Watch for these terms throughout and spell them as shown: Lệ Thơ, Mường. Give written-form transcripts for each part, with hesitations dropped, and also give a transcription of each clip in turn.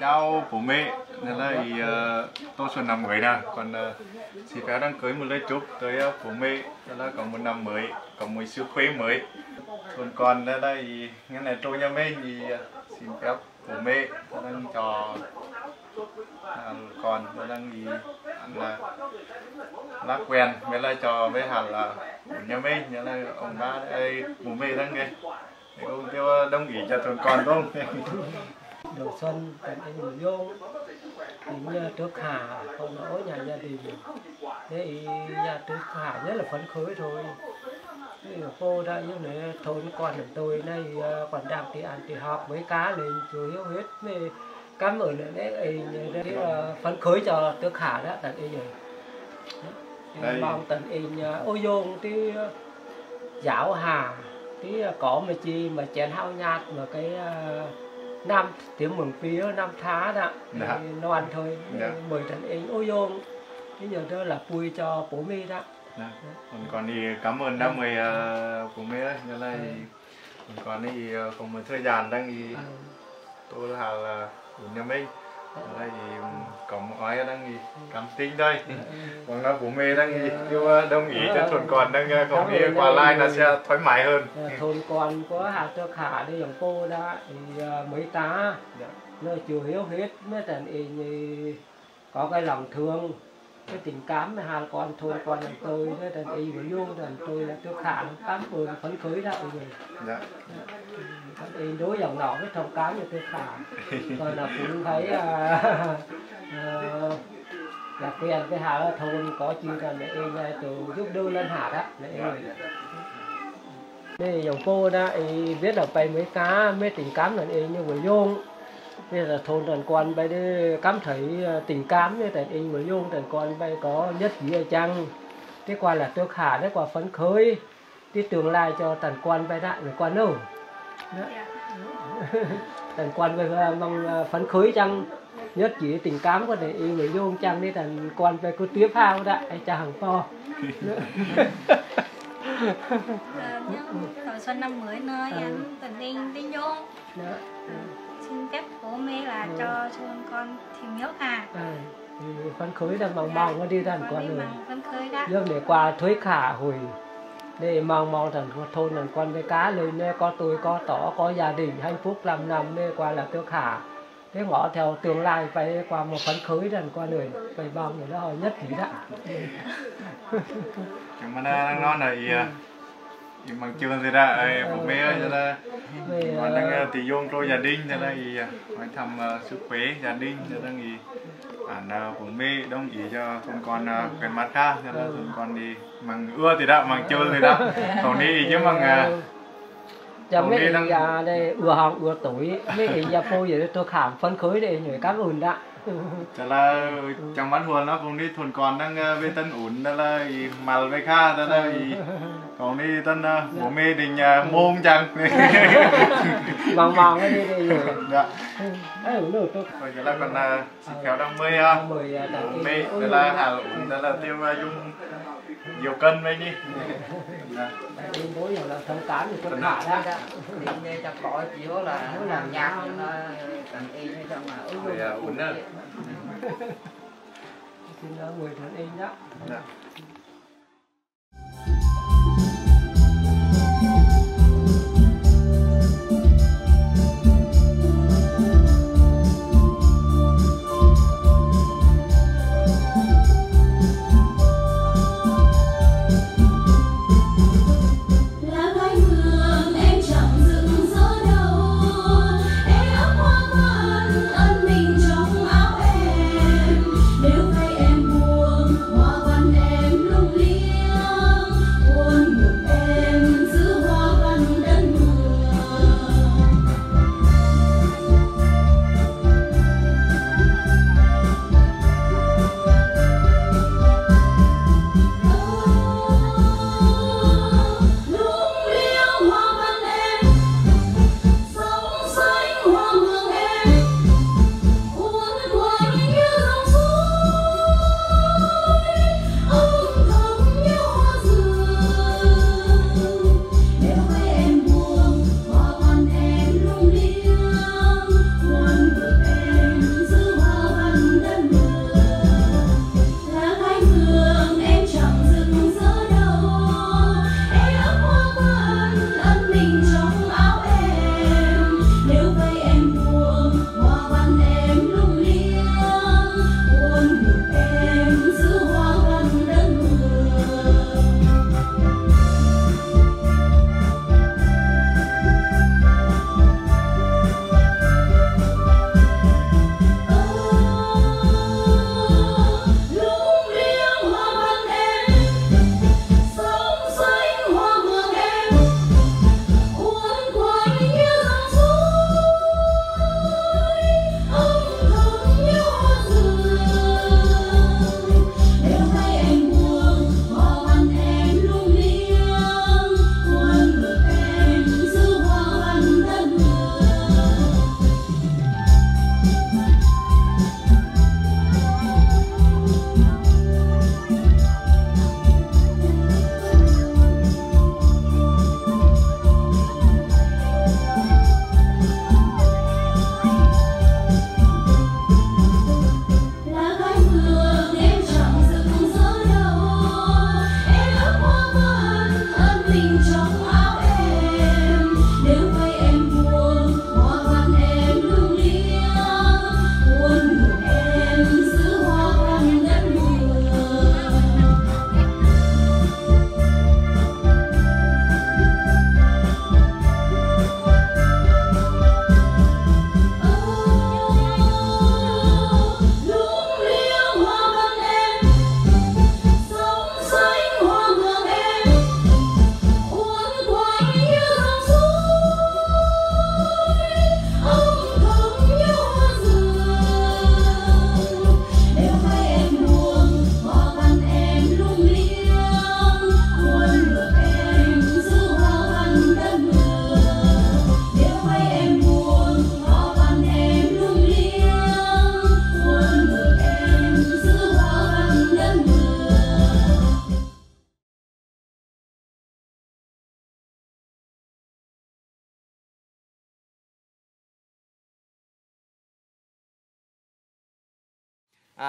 giao của mẹ nên là tôi xuân năm mới nè, còn chị phép đang cưới một lời chúc tới của mẹ nên là có một năm mới, có một sức khỏe mới. Còn còn nên là nghe này tôi nhà mình thì xin phép của mẹ đang cho còn đang gì ăn là lá quen mới là cho với hạt là của nhà mình nên là ông ba đây bố mẹ đang nghe ông kêu đông nghỉ cho thằng con không. Đầu xuân cần anh người yêu tính trước hà không nói nhà gia đình thế thì nhà trước hà rất là phấn khởi thôi. Cô đã như thế thôi còn tôi này còn đang thì ăn thì học với cá lên chủ yếu hết về cảm ơn đấy đấy phấn khởi cho trước hà đó tận y rồi mong tận y ô dung thì giáo hà thì có mà chi mà chén hao nhạt mà cái năm tiếng mừng phía năm tháng đó thì nó ăn thôi mời tận y ô dung thế giờ đó là vui cho bố mi đó. Còn thì cảm ơn năm mới của mẹ đấy, như này còn thì còn một thời gian đang thì tôi là của nhà mình, đây thì có một ai đang thì cảm tính đây, còn là của mẹ đang thì kêu đồng ý cho thôn còn đang không đi qua lại là sẽ thoải mái hơn. Thôn còn có hạt trước hạ đi dòng cô đã thì mới tá, nơi chưa hiểu hết mới thành thì có cái lòng thương. Cái tình cảm mà hai con thôi con làm tôi thế đàn y với vô đàn tôi là tôi khả cảm ơn phấn khởi đó rồi. Dạ. Đàn y đối dòng nọ với thông cám cho tôi khả. Rồi là cũng thấy là quen cái hà đó thôn có chi là để y từ giúp đưa lên hà đó. Đây dòng cô đó y biết là bay mấy cá mấy tình cảm đàn y như với vô. Bây giờ thôn đàn con bây giờ cảm thấy tình cảm như đàn in với dung đàn con bây có nhất gì ở chăng. Thế qua là tước khả, thế qua phấn khởi. Thế tương lai cho đàn con bây đại người con đâu. Đàn con bây mong phấn khởi chăng. Nhất chỉ tình cảm của đàn in với dung chăng. Thế đàn con bây cứ tiếp hao đại, chả hằng to. Hồi xuân năm mới nơi, đàn in với dung. Xin phép bố mẹ là cho xuân con thêm nước à. Phấn khởi là mong mong nó đi đàn con rồi. Phấn khởi đó. Lúc để qua thuế khả hồi để mong mong rằng thôn đàn con với cá lên có tôi có tỏ có gia đình hạnh phúc làm năm để qua là tước khả. Thế ngõ theo tương lai phải qua một phấn khởi đàn con rồi phải mong người đó hồi nhất trí đó. Cảm ơn nó này. Bằng trường thì ra bố mẹ cho là còn đang tỷ dung cho gia đình cho là gì hỏi thăm sức khỏe gia đình cho là gì bản bố mẹ đồng ý cho con cái mặt khác cho là con đi bằng ưa thì đã bằng chơi thì đã còn đi chứ bằng chồng đi đang già đây ưa học ưa tuổi mấy cái gia phô vậy tôi cảm phấn khởi để nhảy các ồn đã cho là trong bán huồn nó cũng đi thuần còn đang bê tân ổn đó là màu với kha đó là còn đi tân bố mê đình môn chẳng mong mong cái đi đi dạ rồi là còn xin kéo đam mê bố mê đó là hà ổn đó là tiêu dung nhiều cân mấy nhỉ bố giờ là thông cảm thì con hạ đó đi cho cõi chỉ có là làm nhạc thành y hay sao mà ổn đó xin đỡ người thành y đó.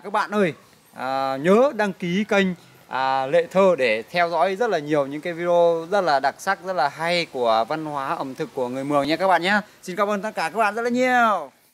các bạn ơi, nhớ đăng ký kênh Lệ Thơ để theo dõi rất là nhiều những cái video rất là đặc sắc, rất là hay của văn hóa ẩm thực của người Mường nha các bạn nhé. Xin cảm ơn tất cả các bạn rất là nhiều.